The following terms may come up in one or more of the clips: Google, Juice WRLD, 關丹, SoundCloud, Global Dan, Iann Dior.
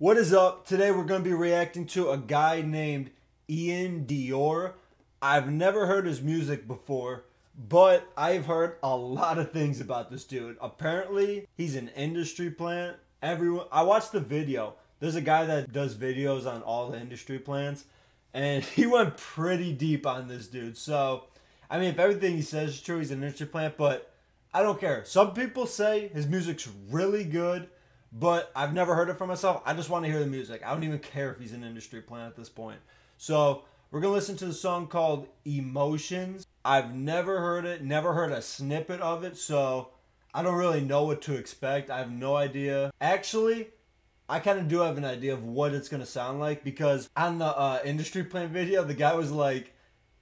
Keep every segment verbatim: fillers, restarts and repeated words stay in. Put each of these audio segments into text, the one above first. What is up? Today we're going to be reacting to a guy named Iann Dior. I've never heard his music before, but I've heard a lot of things about this dude. Apparently, he's an industry plant. Everyone, I watched the video. There's a guy that does videos on all the industry plants, and he went pretty deep on this dude. So, I mean, if everything he says is true, he's an industry plant, but I don't care. Some people say his music's really good, but I've never heard it for myself. I just want to hear the music. I don't even care if he's an industry plant at this point. So we're going to listen to the song called Emotions. I've never heard it, never heard a snippet of it, so I don't really know what to expect. I have no idea. Actually, I kind of do have an idea of what it's going to sound like, because on the uh, industry plant video, the guy was like,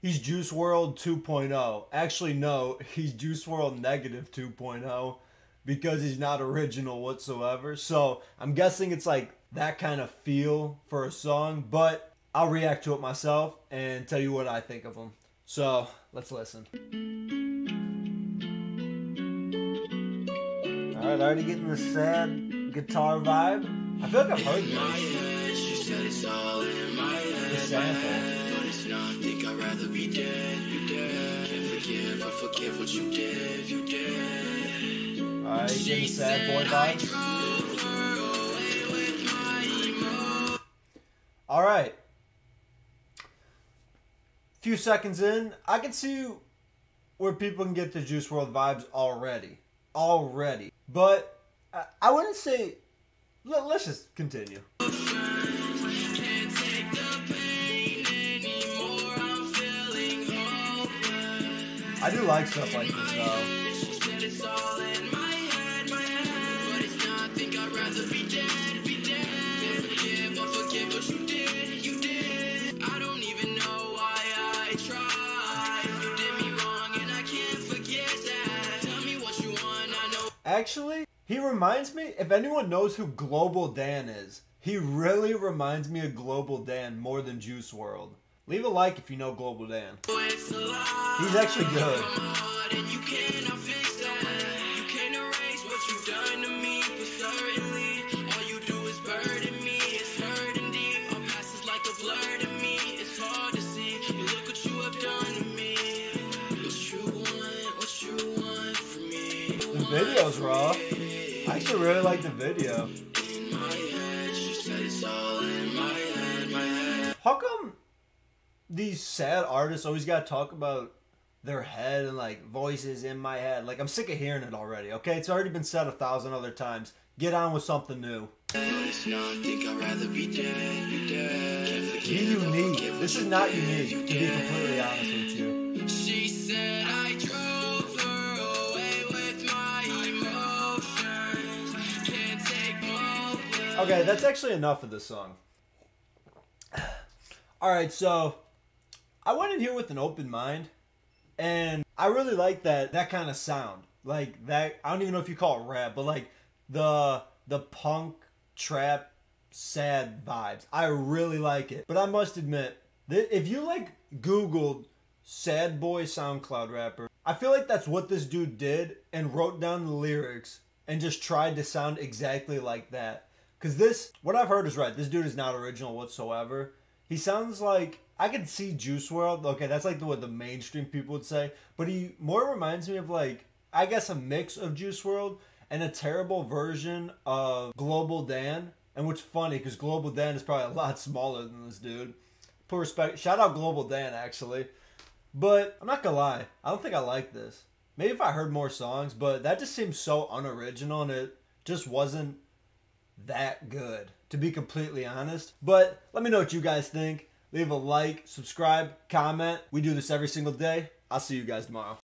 he's Juice world two point oh. Actually, no, he's Juice world negative two point oh. because he's not original whatsoever. So I'm guessing it's like that kind of feel for a song, but I'll react to it myself and tell you what I think of them. So let's listen. All right, already getting the sad guitar vibe. I feel like I've heard this. The sample. Think I'd rather be dead, you dead. Can't forgive, I forgive what you did, you did. Alright, getting sad boy vibes. Alright. A few seconds in, I can see where people can get the Juice world vibes already. Already. But I, I wouldn't say... Let, let's just continue. I do like stuff like this though. Actually, he reminds me, if anyone knows who Global Dan is, he really reminds me of Global Dan more than Juice world. Leave a like if you know Global Dan. He's actually good. Video's raw. I actually really like the video. How come these sad artists always gotta talk about their head and like voices in my head? Like, I'm sick of hearing it already, okay? It's already been said a thousand other times. Get on with something new. Be unique. This is not unique, to be completely honest with you. She said I tried. Okay, that's actually enough of this song. Alright, so I went in here with an open mind, and I really like that that kind of sound. Like that, I don't even know if you call it rap, but like the the punk trap sad vibes. I really like it. But I must admit that if you like Googled sad boy SoundCloud rapper, I feel like that's what this dude did and wrote down the lyrics and just tried to sound exactly like that. Because this, what I've heard is right. This dude is not original whatsoever. He sounds like, I could see Juice world. Okay, that's like the, what the mainstream people would say. But he more reminds me of like, I guess a mix of Juice world and a terrible version of Global Dan. And what's funny, because Global Dan is probably a lot smaller than this dude. Put respect, shout out Global Dan actually. But I'm not going to lie, I don't think I like this. Maybe if I heard more songs, but that just seems so unoriginal and it just wasn't that good, to be completely honest. But let me know what you guys think. Leave a like, subscribe, comment. We do this every single day. I'll see you guys tomorrow.